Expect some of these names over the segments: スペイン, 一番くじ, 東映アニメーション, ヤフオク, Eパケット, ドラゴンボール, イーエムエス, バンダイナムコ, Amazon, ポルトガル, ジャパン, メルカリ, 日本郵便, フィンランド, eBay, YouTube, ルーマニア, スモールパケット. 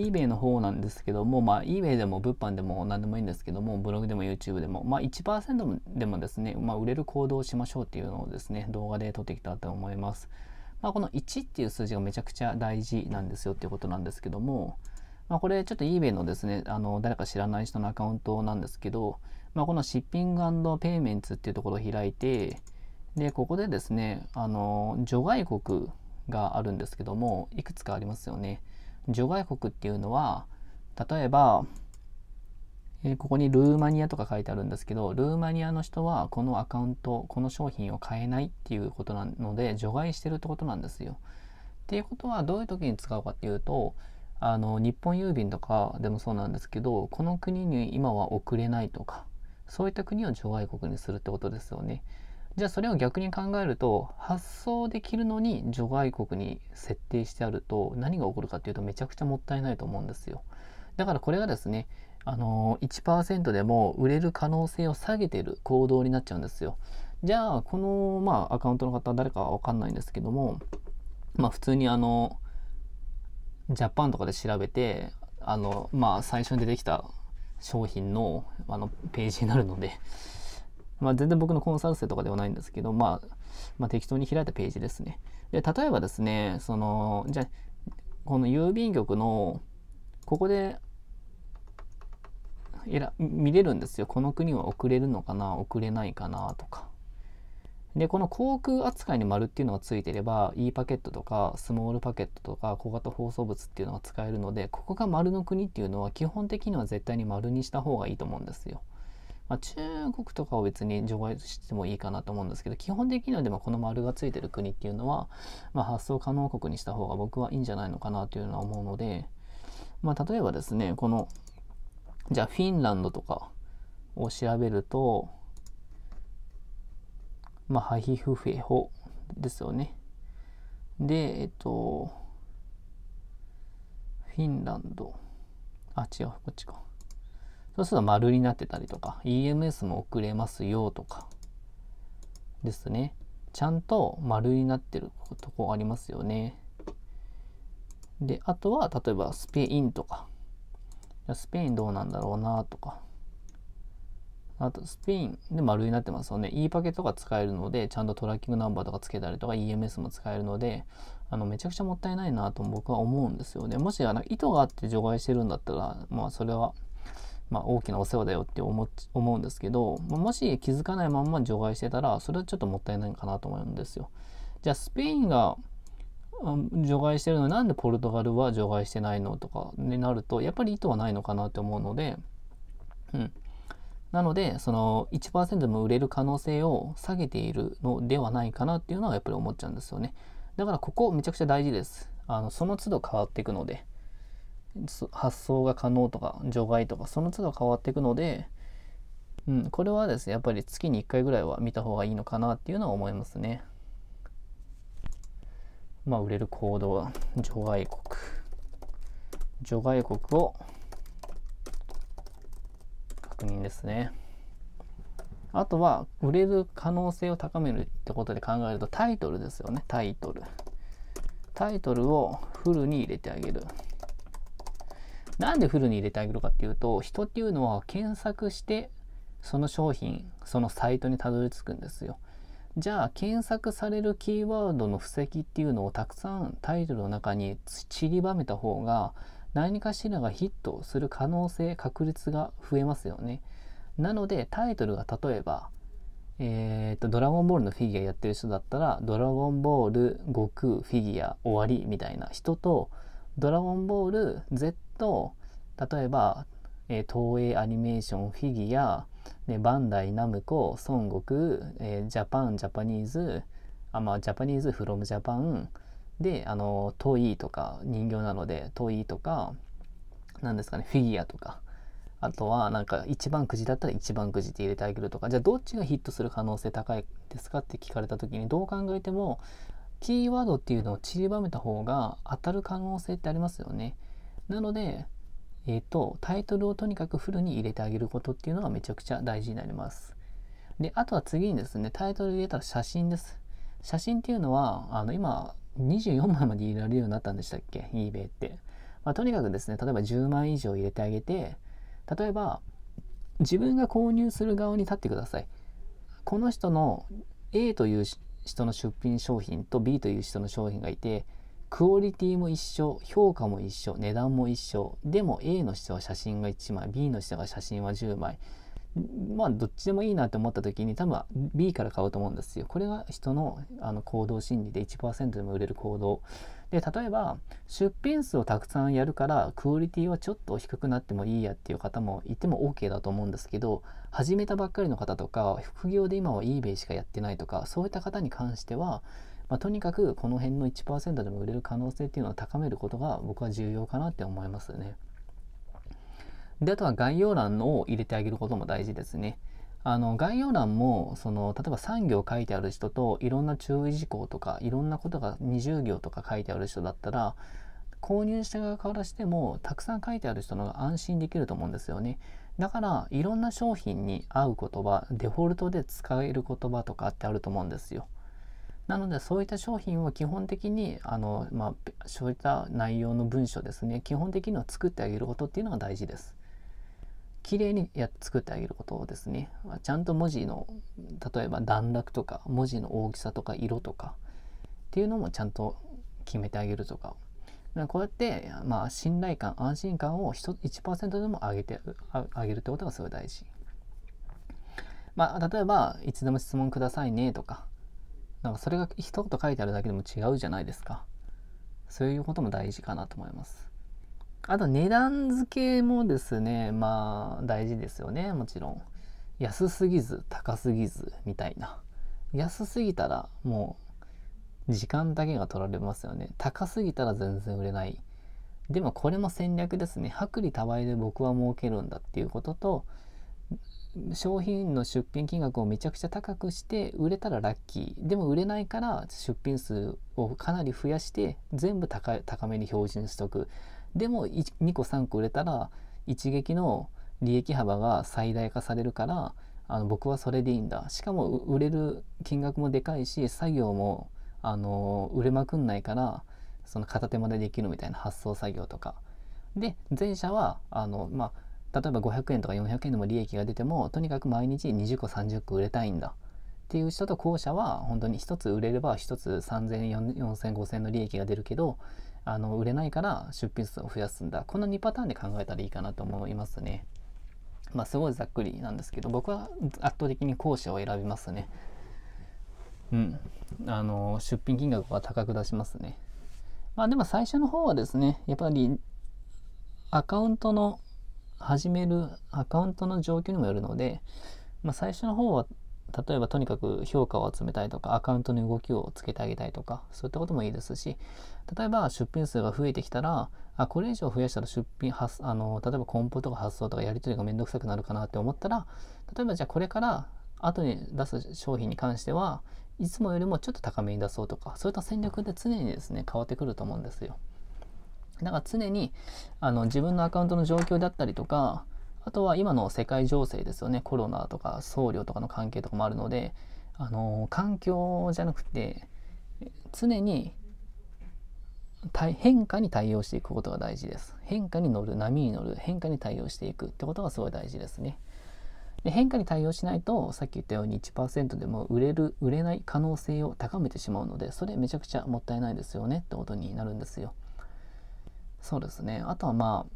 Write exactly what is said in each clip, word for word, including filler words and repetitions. eBay の方なんですけども、まあ、eBay でも物販でも何でもいいんですけども、ブログでも YouTube でも、まあ、いちパーセント でもですね、まあ、売れる行動をしましょうっていうのをですね、動画で撮ってきたと思います。まあ、このいちっていう数字がめちゃくちゃ大事なんですよっていうことなんですけども、まあ、これちょっと eBay のですね、あの誰か知らない人のアカウントなんですけど、まあ、このシッピング&ペイメンツっていうところを開いて、で、ここでですね、あの、除外国があるんですけども、いくつかありますよね。除外国っていうのは、例えば、えー、ここにルーマニアとか書いてあるんですけど、ルーマニアの人はこのアカウント、この商品を買えないっていうことなので、除外してるってことなんですよ。っていうことはどういう時に使うかっていうと、あの、日本郵便とかでもそうなんですけど、この国に今は送れないとか、そういった国を除外国にするってことですよね。じゃあそれを逆に考えると、発送できるのに除外国に設定してあると何が起こるかっていうと、めちゃくちゃもったいないと思うんですよ。だからこれがですね、あの いちパーセント でも売れる可能性を下げている行動になっちゃうんですよ。じゃあこの、まあ、アカウントの方誰かわかんないんですけども、まあ、普通にあのジャパンとかで調べて、あの、まあ、最初に出てきた商品の、あのページになるので。まあ全然僕のコンサル生とかではないんですけど、まあ、まあ、適当に開いたページですね。で、例えばですね、その、じゃこの郵便局の、ここで見れるんですよ。この国は送れるのかな、送れないかなとか。で、この航空扱いに丸っていうのがついてれば、E パケットとか、スモールパケットとか、小型包装物っていうのが使えるので、ここが丸の国っていうのは、基本的には絶対に丸にした方がいいと思うんですよ。まあ、中国とかを別に除外してもいいかなと思うんですけど、基本的にはでもこの丸がついてる国っていうのは、まあ、発送可能国にした方が僕はいいんじゃないのかなというのは思うので、まあ、例えばですね、このじゃあフィンランドとかを調べると、まあ、ハヒフフェホですよね。で、えっとフィンランド、あ違う、こっちか。そうすると丸になってたりとか、イーエムエス も送れますよとかですね。ちゃんと丸になってるとこありますよね。で、あとは例えばスペインとか。スペインどうなんだろうなとか。あとスペインで丸になってますよね。E パケットが使えるので、ちゃんとトラッキングナンバーとかつけたりとか、イーエムエス も使えるので、あのめちゃくちゃもったいないなと僕は思うんですよね。もしあの意図があって除外してるんだったら、まあそれは、まあ大きなお世話だよって思うんですけど、もし気づかないまんま除外してたら、それはちょっともったいないかなと思うんですよ。じゃあスペインが除外してるのになんでポルトガルは除外してないのとかになると、やっぱり意図はないのかなって思うので、うん。なので、その いちパーセント でも売れる可能性を下げているのではないかなっていうのはやっぱり思っちゃうんですよね。だからここめちゃくちゃ大事です。あの、その都度変わっていくので。発送が可能とか除外とかその都度変わっていくので、うん、これはですねやっぱり月にいっかいぐらいは見た方がいいのかなっていうのは思いますね。まあ売れる行動は除外国除外国を確認ですね。あとは売れる可能性を高めるってことで考えると、タイトルですよね。タイトルタイトルをフルに入れてあげる。なんでフルに入れてあげるかっていうと、人っていうのは検索してその商品、そのサイトにたどり着くんですよ。じゃあ検索されるキーワードの布石っていうのをたくさんタイトルの中に散りばめた方が、何かしらがヒットする可能性、確率が増えますよね。なのでタイトルが例えば、えー、っとドラゴンボールのフィギュアやってる人だったら、ドラゴンボール悟空フィギュア終わりみたいな人と、ドラゴンボール Z、例えば、えー、東映アニメーションフィギュア、ね、バンダイナムコ、孫悟空、えー、ジャパン、ジャパニーズ、あ、まあ、ジャパニーズ、フロムジャパンで、あの、トイとか、人形なので、トイとか、なんですかね、フィギュアとか、あとは、なんか、一番くじだったら一番くじって入れてあげるとか、じゃあ、どっちがヒットする可能性高いですかって聞かれたときに、どう考えても、キーワードっていうのを散りばめた方が当たる可能性ってありますよね。なので、えーと、タイトルをとにかくフルに入れてあげることっていうのがめちゃくちゃ大事になります。で、あとは次にですね、タイトル入れたら写真です。写真っていうのは、あの今、にじゅうよんまいまで入れられるようになったんでしたっけ？ eBay って。まあ、とにかくですね、例えばじゅうまん以上入れてあげて、例えば自分が購入する側に立ってください。この人の A という人の出品商品と B という人の商品がいて、クオリティも一緒、評価も一緒、値段も一緒。でも A の人は写真がいちまい、B の人が写真はじゅうまい。まあどっちでもいいなと思った時に多分 B から買うと思うんですよ。これが人の、あの行動心理で いちパーセント でも売れる行動。で、例えば出品数をたくさんやるからクオリティはちょっと低くなってもいいやっていう方もいても OK だと思うんですけど、始めたばっかりの方とか、副業で今は eBay しかやってないとか、そういった方に関しては、まあ、とにかくこの辺の いちパーセント でも売れる可能性っていうのを高めることが僕は重要かなって思いますね。で、あとは概要欄を入れてあげることも大事ですね。あの概要欄もその例えばさんぎょう書いてある人といろんな注意事項とかいろんなことがにじゅうぎょうとか書いてある人だったら、購入した側からしてもたくさん書いてある人の方が安心できると思うんですよね。だからいろんな商品に合う言葉、デフォルトで使える言葉とかってあると思うんですよ。なのでそういった商品を基本的にあの、まあ、そういった内容の文章ですね、基本的には作ってあげることっていうのが大事です。綺麗にや作ってあげることですね。ちゃんと文字の例えば段落とか文字の大きさとか色とかっていうのもちゃんと決めてあげるとか、こうやって、まあ、信頼感安心感を いちパーセント でも上げてあげるってことがすごい大事。まあ例えばいつでも質問くださいねとか、なんかそれが一言書いてあるだけでも違うじゃないですか。そういうことも大事かなと思います。あと値段付けもですね、まあ大事ですよね。もちろん安すぎず高すぎずみたいな。安すぎたらもう時間だけが取られますよね。高すぎたら全然売れない。でもこれも戦略ですね。薄利多売で僕は儲けるんだっていうことと、商品の出品金額をめちゃくちゃ高くして売れたらラッキー、でも売れないから出品数をかなり増やして全部 高, 高めに標準しとく。でもにこさんこ売れたら一撃の利益幅が最大化されるから、あの僕はそれでいいんだ。しかも売れる金額もでかいし、作業もあの売れまくんないから、その片手間でできるみたいな発送作業とかで、前者はあのまあ例えばごひゃくえんとかよんひゃくえんでも利益が出ても、とにかく毎日にじゅっこさんじゅっこ売れたいんだっていう人と、後者は本当にひとつ売れればひとつさんぜんえんよんせんごせんえんの利益が出るけど、あの売れないから出品数を増やすんだ。このにパターンで考えたらいいかなと思いますね。まあすごいざっくりなんですけど、僕は圧倒的に後者を選びますね。うんあの出品金額は高く出しますね。まあでも最初の方はですね、やっぱりアカウントの始めるアカウントの状況にもよるので、まあ、最初の方は例えばとにかく評価を集めたいとか、アカウントの動きをつけてあげたいとか、そういったこともいいですし、例えば出品数が増えてきたら、あこれ以上増やしたら出品発あの例えば梱包とか発送とかやり取りがめんどくさくなるかなって思ったら、例えばじゃあこれから後に出す商品に関してはいつもよりもちょっと高めに出そうとか、そういった戦略で常にですね変わってくると思うんですよ。だから常にあの自分のアカウントの状況だったりとか、あとは今の世界情勢ですよね。コロナとか送料とかの関係とかもあるので、あの環境じゃなくて常に変化に対応していくことが大事です。変化に乗る、波に乗る、変化に対応していくってことがすごい大事ですね。で変化に対応しないと、さっき言ったように いちパーセント でも売れる売れない可能性を高めてしまうので、それめちゃくちゃもったいないですよねってことになるんですよ。そうですね。あとはまあ、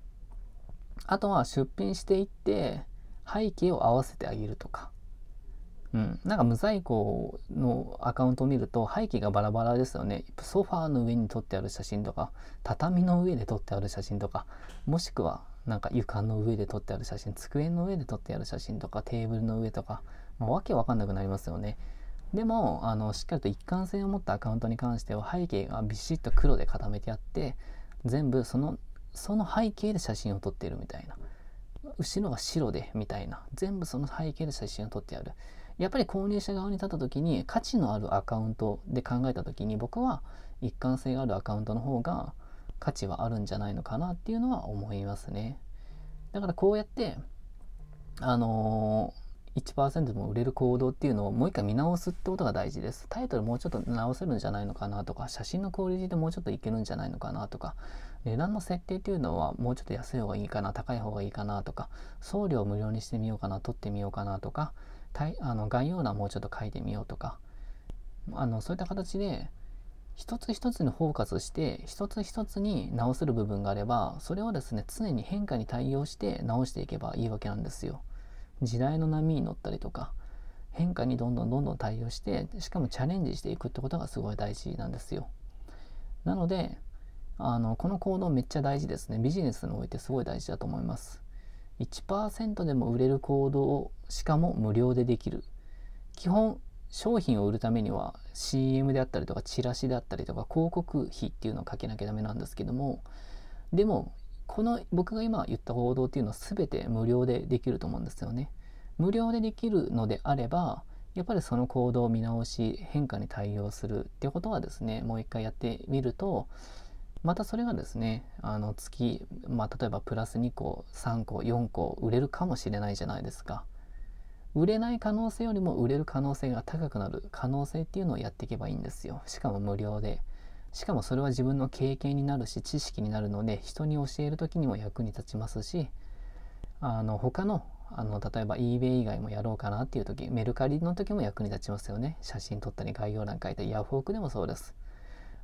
あとは出品していって背景を合わせてあげるとか、うん、なんか無在庫のアカウントを見ると背景がバラバラですよね。ソファーの上に撮ってある写真とか、畳の上で撮ってある写真とか、もしくはなんか床の上で撮ってある写真、机の上で撮ってある写真とか、テーブルの上とか、もうわけわかんなくなりますよね。でもあのしっかりと一貫性を持ったアカウントに関しては、背景がビシッと黒で固めてあって、全部そのその背景で写真を撮ってるみたいな、後ろが白でみたいな、全部その背景で写真を撮ってやる。やっぱり購入者側に立った時に、価値のあるアカウントで考えた時に、僕は一貫性があるアカウントの方が価値はあるんじゃないのかなっていうのは思いますね。だからこうやってあのーいちパーセント も売れる行動っていうのをもう一回見直すってことが大事です。タイトルもうちょっと直せるんじゃないのかなとか、写真のクオリティでもうちょっといけるんじゃないのかなとか、値段の設定っていうのはもうちょっと安い方がいいかな、高い方がいいかなとか、送料無料にしてみようかな、取ってみようかなとか、あの概要欄もうちょっと書いてみようとか、あのそういった形で一つ一つにフォーカスして一つ一つに直せる部分があれば、それをですね常に変化に対応して直していけばいいわけなんですよ。時代の波に乗ったりとか、変化にどんどんどんどん対応して、しかもチャレンジしていくってことがすごい大事なんですよ。なのであのこの行動めっちゃ大事ですね。ビジネスにおいてすごい大事だと思います。いちパーセント でも売れる行動を、しかも無料でできる。基本商品を売るためには シーエム であったりとか、チラシであったりとか、広告費っていうのをかけなきゃダメなんですけども、でもこの僕が今言った行動っていうのは全て無料でできると思うんですよね。無料でできるのであれば、やっぱりその行動を見直し、変化に対応するっていうことはですね、もう一回やってみると、またそれがですね、あの月、まあ、例えばプラスにこ、さんこ、よんこ売れるかもしれないじゃないですか。売れない可能性よりも売れる可能性が高くなる可能性っていうのをやっていけばいいんですよ。しかも無料で。しかもそれは自分の経験になるし、知識になるので、人に教える時にも役に立ちますし、あの他の、あの例えば eBay 以外もやろうかなっていう時、メルカリの時も役に立ちますよね。写真撮ったり、概要欄書いたり、ヤフオクでもそうです。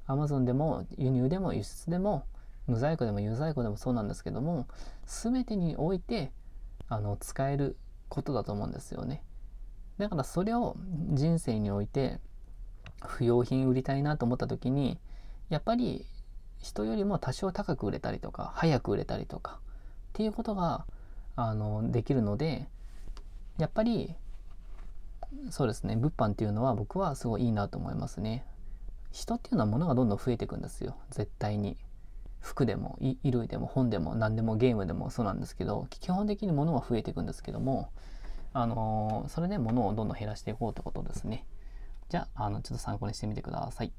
Amazon でも、輸入でも、輸出でも、無在庫でも、有在庫でもそうなんですけども、全てにおいてあの使えることだと思うんですよね。だからそれを人生において、不用品売りたいなと思った時に、やっぱり人よりも多少高く売れたりとか、早く売れたりとかっていうことがあのできるので、やっぱりそうですね、物販っていうのは僕はすごいいいなと思いますね。人っていうのは物がどんどん増えていくんですよ、絶対に。服でも衣類でも本でも何でも、ゲームでもそうなんですけど、基本的に物は増えていくんですけども、あのー、それで物をどんどん減らしていこうってことですね。じゃあ、あのちょっと参考にしてみてください。